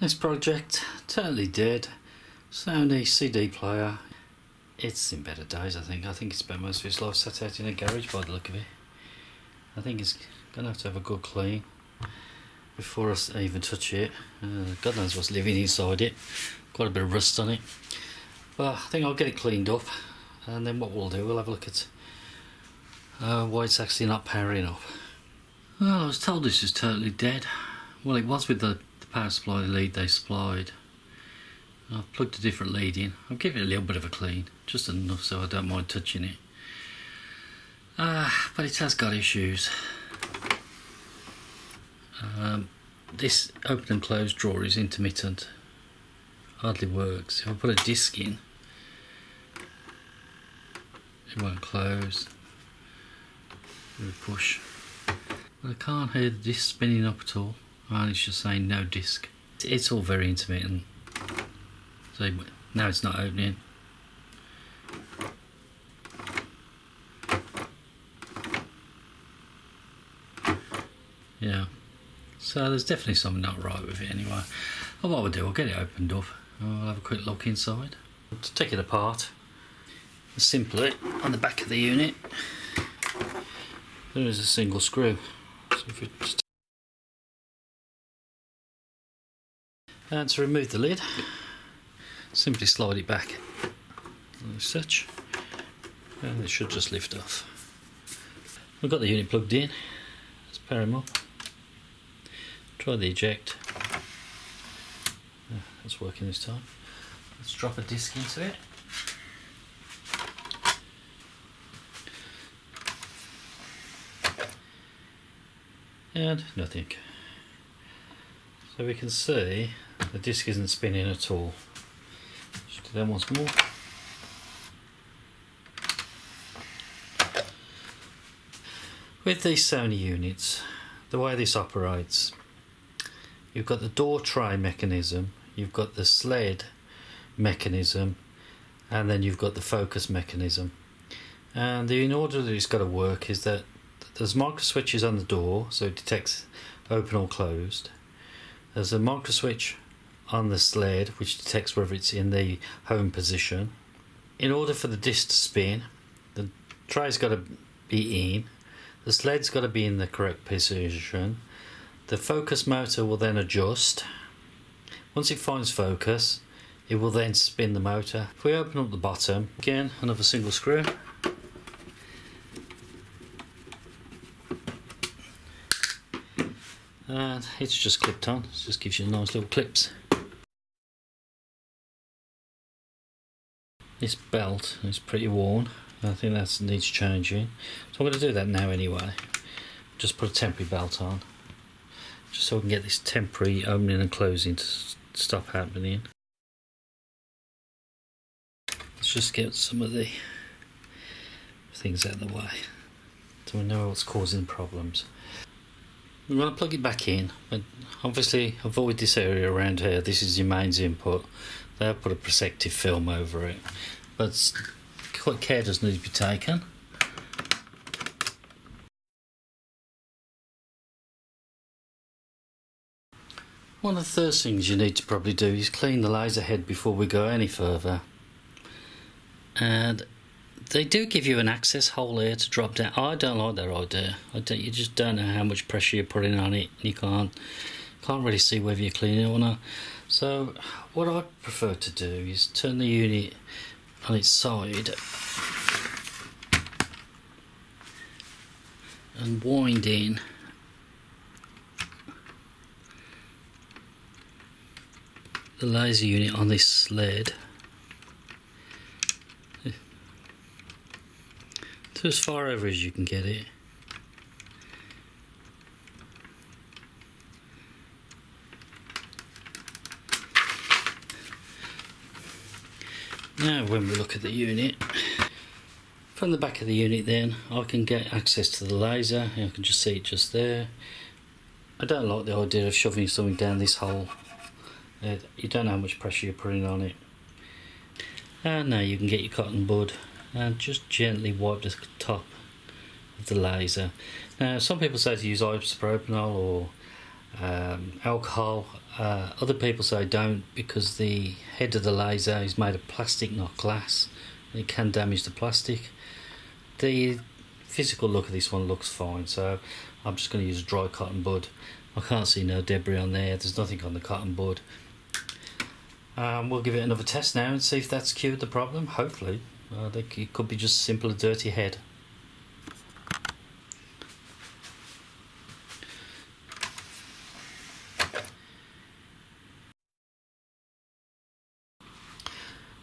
This project totally did. Sony CD player. It's in better days, I think. I think it's spent most of its life sat out in a garage by the look of it. I think it's going to have a good clean before I even touch it. God knows what's living inside it. Quite a bit of rust on it. But I think I'll get it cleaned up, and then what we'll do, we'll have a look at why it's actually not powering up. Well, I was told this is totally dead. Well, it was with the power supply lead they supplied. I've plugged a different lead in. I've given it a little bit of a clean, just enough so I don't mind touching it. But it has got issues. This open and close drawer is intermittent. Hardly works. If I put a disc in, it won't close. Give it a push. But I can't hear the disc spinning up at all. And it's just saying no disc. It's all very intermittent. So now it's not opening. Yeah. So there's definitely something not right with it anyway. And what we'll do, I'll get it opened up. I'll have a quick look inside. To take it apart, simply on the back of the unit, there is a single screw. So if we just and to remove the lid, simply slide it back like such, and it should just lift off. We've got the unit plugged in. Let's pair him up. Try the eject. That's working this time. Let's drop a disc into it. And nothing. So we can see the disc isn't spinning at all. Just do that once more. With these Sony units, the way this operates, you've got the door tray mechanism, you've got the sled mechanism, and then you've got the focus mechanism. And the in order that it's got to work is that there's micro switches on the door, so it detects open or closed. There's a micro switch on the sled, which detects whether it's in the home position. In order for the disc to spin, the tray's got to be in, the sled's got to be in the correct position. The focus motor will then adjust. Once it finds focus, it will then spin the motor. If we open up the bottom, again, another single screw. And it's just clipped on. It just gives you nice little clips. This belt is pretty worn. I think that needs changing. So I'm going to do that now anyway. Just put a temporary belt on, just so I can get this temporary opening and closing to stop happening. Let's just get some of the things out of the way, so we know what's causing problems. We want to plug it back in, but obviously avoid this area around here. This is your mains input. They'll put a protective film over it, but quite care does need to be taken. One of the first things you need to probably do is clean the laser head before we go any further. And they do give you an access hole here to drop down. I don't like that idea. You just don't know how much pressure you're putting on it. You can't really see whether you're cleaning it or not. So what I prefer to do is turn the unit on its side and wind in. The laser unit on this sled to as far over as you can get it. Now when we look at the unit from the back of the unit, then I can get access to the laser. I can just see it just there. I don't like the idea of shoving something down this hole. You don't know how much pressure you're putting on it. And now you can get your cotton bud and just gently wipe the top of the laser. Now some people say to use isopropanol or alcohol. Other people say don't, because the head of the laser is made of plastic, not glass, and it can damage the plastic. The physical look of this one looks fine, so I'm just going to use a dry cotton bud. I can't see no debris on there, there's nothing on the cotton bud. We'll give it another test now and see if that's cured the problem. Hopefully, it could be just simple a dirty head.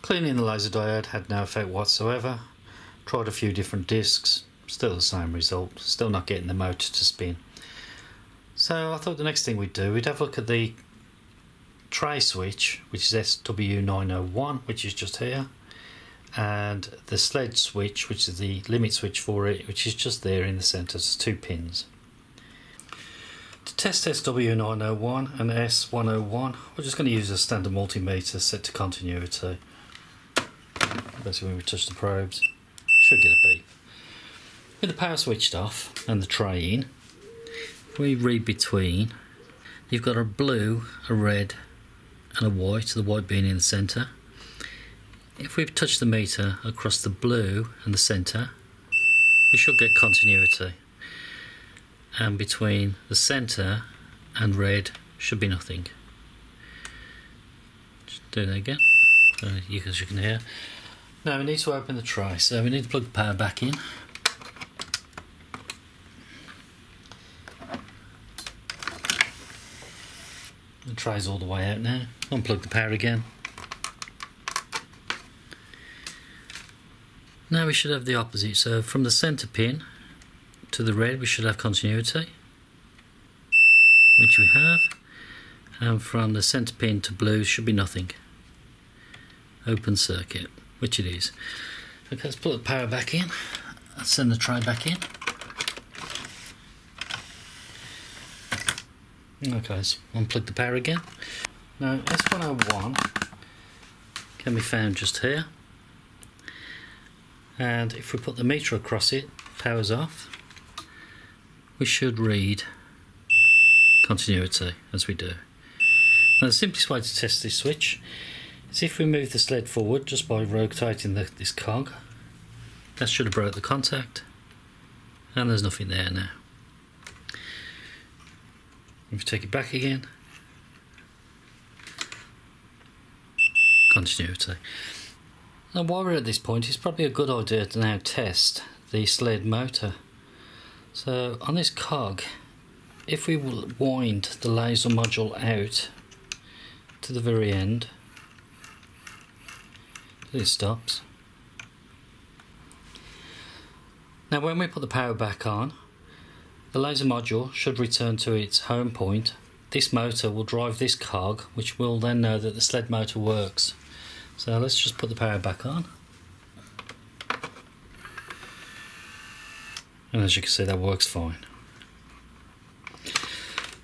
Cleaning the laser diode had no effect whatsoever. Tried a few different discs, still the same result, still not getting the motor to spin. So I thought the next thing we'd do, we'd have a look at the tray switch, which is SW901, which is just here, and the sled switch, which is the limit switch for it, which is just there in the centre. It's two pins. To test SW901 and S101, we're just going to use a standard multimeter set to continuity. Basically, when we touch the probes, should get a beep. With the power switched off and the tray in, if we read between, you've got a blue, a red and a white, the white being in the centre. If we touch the meter across the blue and the centre, we should get continuity, and between the centre and red should be nothing. Just do that again, as you can hear. Now we need to open the tray, so we need to plug the power back in. The tray's all the way out now. Unplug the power again. Now we should have the opposite, so from the centre pin to the red we should have continuity, which we have, and from the centre pin to blue should be nothing. Open circuit, which it is. Okay, let's put the power back in and send the tray back in. Okay, so unplug the power again. Now S101 can be found just here, and if we put the meter across it, powers off, we should read continuity as we do. Now the simplest way to test this switch is if we move the sled forward just by rotating this cog. That should have broke the contact, and there's nothing there now. If we take it back again, continuity. Now while we're at this point, it's probably a good idea to now test the sled motor. So on this cog, if we wind the laser module out to the very end, it stops. Now when we put the power back on, the laser module should return to its home point. This motor will drive this cog, which will then know that the sled motor works. So let's just put the power back on. And as you can see, that works fine.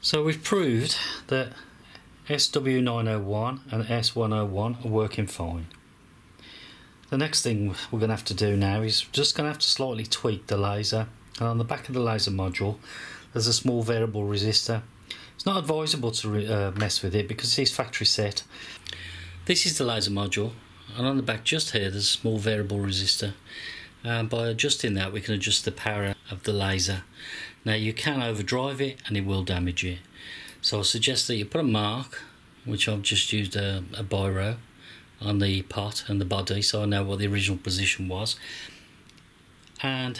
So we've proved that SW901 and S101 are working fine. The next thing we're going to have to do now is just going to have to slightly tweak the laser. And on the back of the laser module there's a small variable resistor. It's not advisable to mess with it because it's factory set. This is the laser module, and on the back just here there's a small variable resistor, and by adjusting that we can adjust the power of the laser. Now you can overdrive it and it will damage it, so I suggest that you put a mark, which I've just used a biro, on the pot and the body so I know what the original position was. And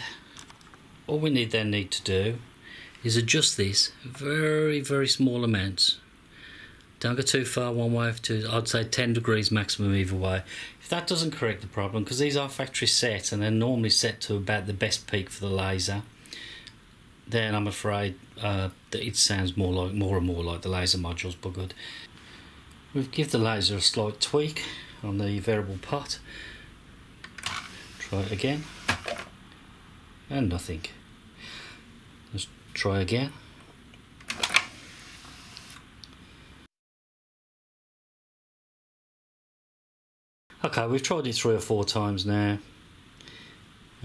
all we then need to do is adjust this very, very small amounts. Don't go too far one way, I'd say 10 degrees maximum either way. If that doesn't correct the problem, because these are factory set and they're normally set to about the best peak for the laser, then I'm afraid that it sounds more and more like the laser module's buggered. We'll give the laser a slight tweak on the variable pot. Try it again, and nothing. Let's try again. Okay, we've tried it 3 or 4 times now.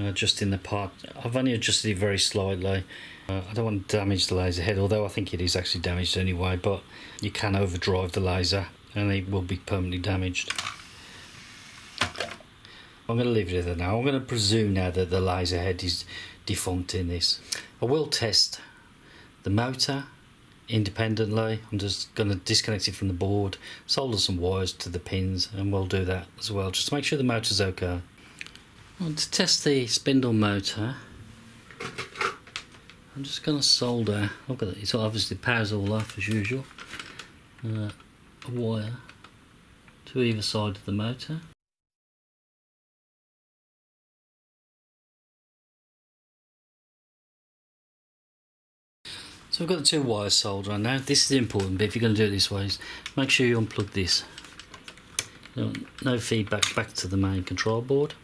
adjusting the part. I've only adjusted it very slightly. I don't want to damage the laser head, although I think it is actually damaged anyway, but you can overdrive the laser and it will be permanently damaged. I'm going to leave it there now. I'm going to presume now that the laser head is defunct in this. I will test the motor independently. I'm just going to disconnect it from the board, solder some wires to the pins, and we'll do that as well, just to make sure the motor's okay. Well, to test the spindle motor, I'm just going to solder, look at it, it obviously powers all off as usual, a wire to either side of the motor. So we've got the two wires soldered on now. This is the important bit if you're going to do it this way, is make sure you unplug this. No feedback back to the main control board.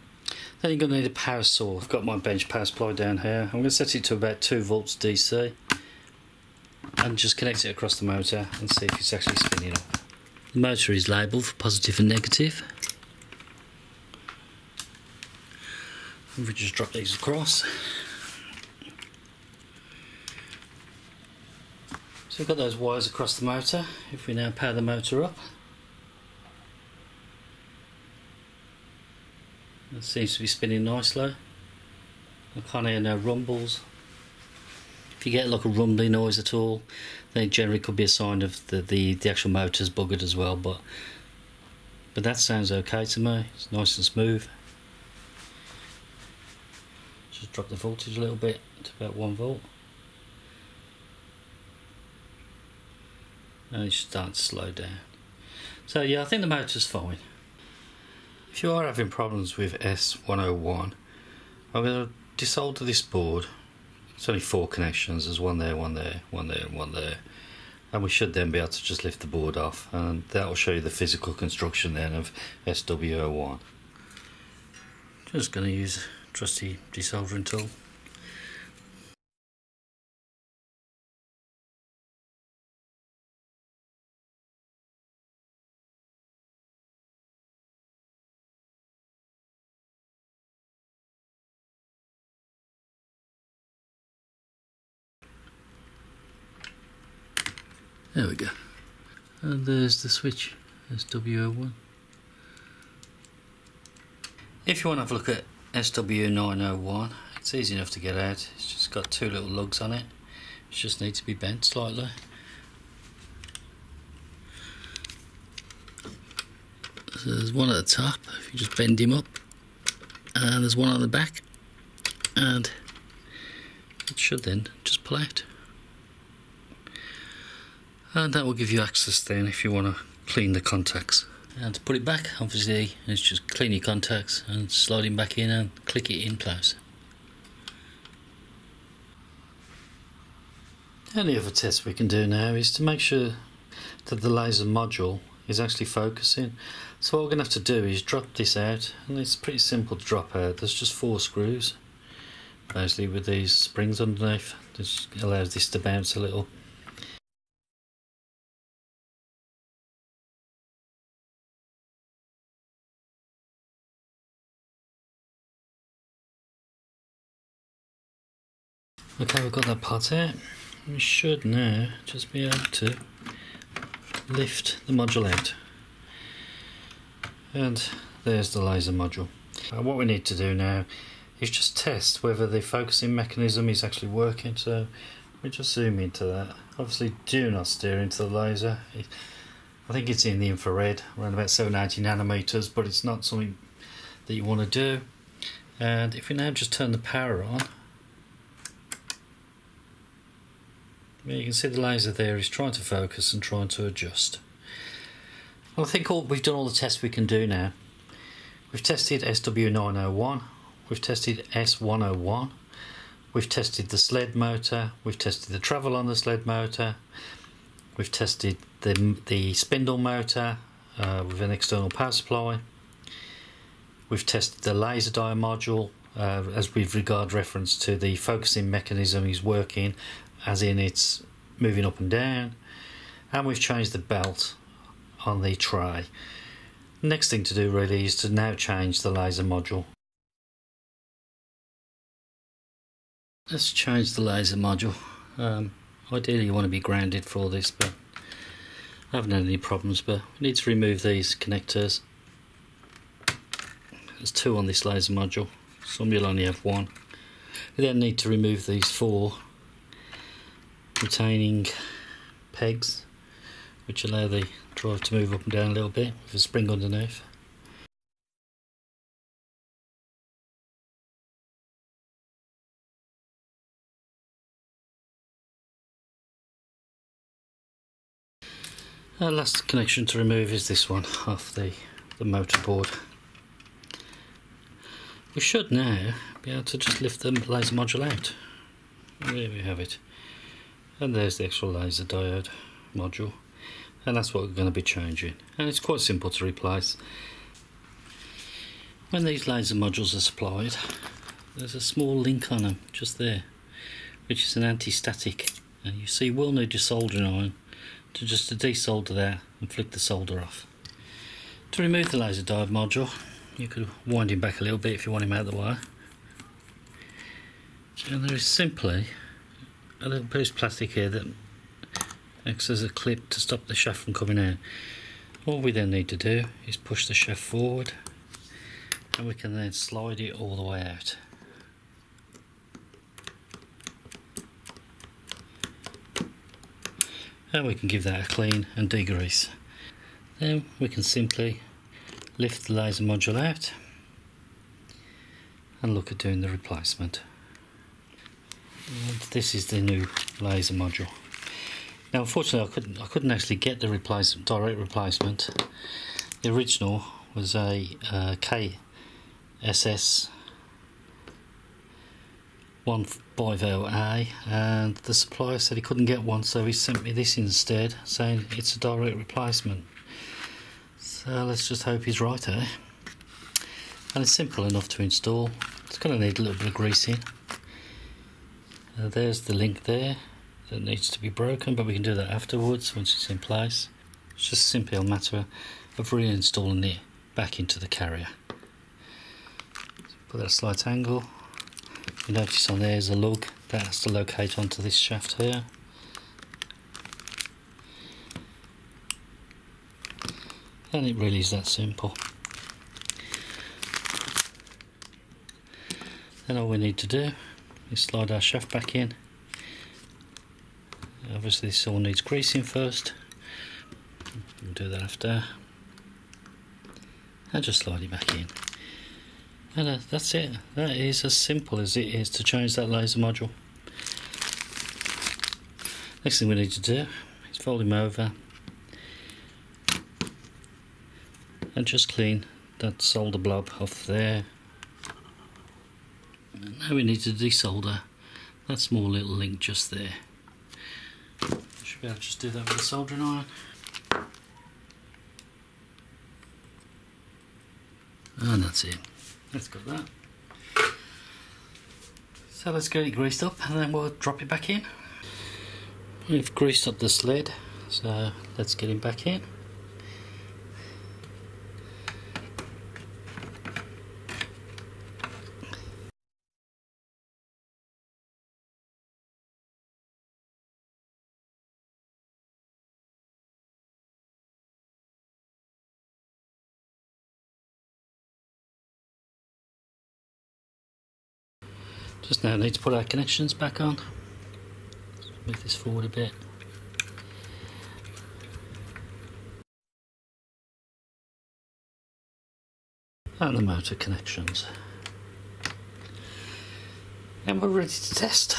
Then you're going to need a power source. I've got my bench power supply down here. I'm going to set it to about 2 volts DC and just connect it across the motor and see if it's actually spinning up. The motor is labelled for positive and negative. And we just drop these across. So we've got those wires across the motor. If we now power the motor up, it seems to be spinning nicely. I can't hear no rumbles. If you get like a rumbly noise at all, then it generally could be a sign of the actual motor's buggered as well, but that sounds okay to me. It's nice and smooth. Just drop the voltage a little bit to about 1 volt. And it should start to slow down. So yeah, I think the motor's fine. If you are having problems with S101, I'm going to desolder this board. It's only 4 connections, there's one there, one there, one there, and one there. And we should then be able to just lift the board off, and that will show you the physical construction then of SW01. Just going to use a trusty desoldering tool. There we go. And there's the switch, SW01. If you want to have a look at SW901, it's easy enough to get out. It's just got 2 little lugs on it, which just need to be bent slightly. So there's one at the top, if you just bend him up, and there's one on the back, and it should then just pull out. And that will give you access then if you want to clean the contacts. And to put it back, obviously, it's just clean your contacts and slide it back in and click it in place. The only other test we can do now is to make sure that the laser module is actually focusing. So what we're going to have to do is drop this out, and it's pretty simple to drop out. There's just 4 screws, basically, with these springs underneath. This allows this to bounce a little. Okay, we've got that part out. We should now just be able to lift the module out. And there's the laser module. And what we need to do now is just test whether the focusing mechanism is actually working. So we just zoom into that. Obviously do not steer into the laser. I think it's in the infrared, around about 780 nanometers, but it's not something that you want to do. And if we now just turn the power on, you can see the laser there is trying to focus and trying to adjust. Well, I think we've done all the tests we can do now. We've tested SW901, we've tested S101, we've tested the sled motor, we've tested the travel on the sled motor, we've tested the spindle motor with an external power supply, we've tested the laser diode module as with regard reference to the focusing mechanism is working, as in it's moving up and down, and we've changed the belt on the tray. Next thing to do really is to now change the laser module. let's change the laser module. Ideally you want to be grounded for this, but I haven't had any problems. But we need to remove these connectors. There's two on this laser module, some you'll only have one. We then need to remove these four retaining pegs which allow the drive to move up and down a little bit with a spring underneath. Our last connection to remove is this one off the motor board. We should now be able to just lift the laser module out. There we have it. And there's the actual laser diode module. And that's what we're going to be changing. And it's quite simple to replace. When these laser modules are supplied, there's a small link on them just there, which is an anti-static. And you see, we'll need your soldering iron to desolder that and flick the solder off. To remove the laser diode module, you could wind him back a little bit if you want him out of the way. And there is simply a little piece of plastic here that acts as a clip to stop the shaft from coming out. All we then need to do is push the shaft forward, and we can then slide it all the way out. And we can give that a clean and degrease. Then we can simply lift the laser module out and look at doing the replacement. And this is the new laser module. Now, unfortunately, I couldn't actually get the direct replacement. The original was a KSS 150A, and the supplier said he couldn't get one, so he sent me this instead, saying it's a direct replacement. So let's just hope he's right, eh? And it's simple enough to install. It's going to need a little bit of greasing. There's the link there that needs to be broken, but we can do that afterwards once it's in place. It's just simply a matter of reinstalling it back into the carrier. So put that at a slight angle. You notice on there is a lug that has to locate onto this shaft here. And it really is that simple. Then all we need to do is slide our shaft back in. Obviously this all needs greasing first. We'll do that after. And just slide it back in. And that's it. That is as simple as it is to change that laser module. Next thing we need to do is fold him over and just clean that solder blob off there. And now we need to desolder that small little link just there. Should be able to just do that with a soldering iron. And that's it. Let's got that. So let's get it greased up and then we'll drop it back in. We've greased up the sled, so let's get him back in. Just now need to put our connections back on. Let's move this forward a bit. And the motor connections. And we're ready to test.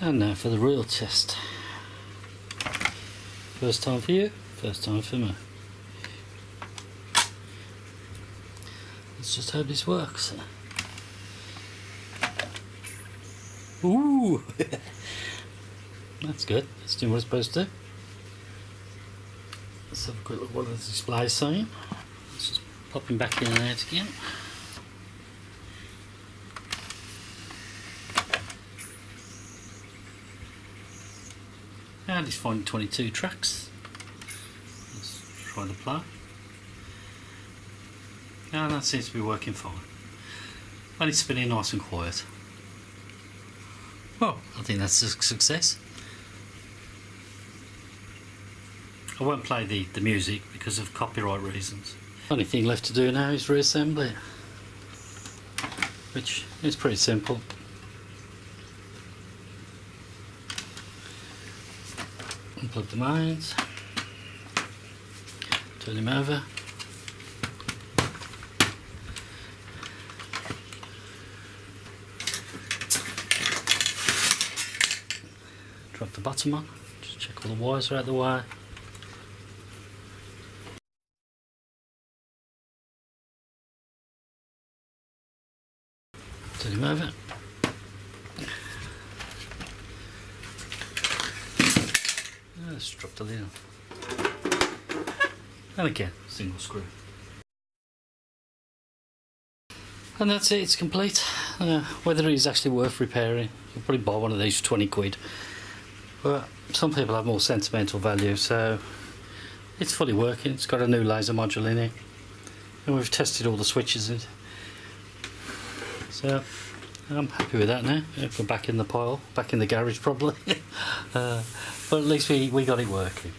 And now for the real test. First time for you, first time for me. Let's just hope this works. Ooh, that's good. Let's do what it's supposed to do. Let's have a quick look what the display is saying. Let's just pop him back in and out again. And he's finding 22 tracks. Let's try the play. And that seems to be working fine. And it's spinning nice and quiet. Well, I think that's a success. I won't play the music because of copyright reasons. The only thing left to do now is reassemble it, which is pretty simple. Unplug the mains, turn him over, drop the bottom on, just check all the wires are out of the way. Turn him over. Let's drop the lid on. And again, single screw. And that's it, it's complete. Whether it is actually worth repairing, you'll probably buy one of these for 20 quid. But some people have more sentimental value, so it's fully working. It's got a new laser module in it. And we've tested all the switches in it. So I'm happy with that now. We're back in the pile, back in the garage probably. But at least we got it working.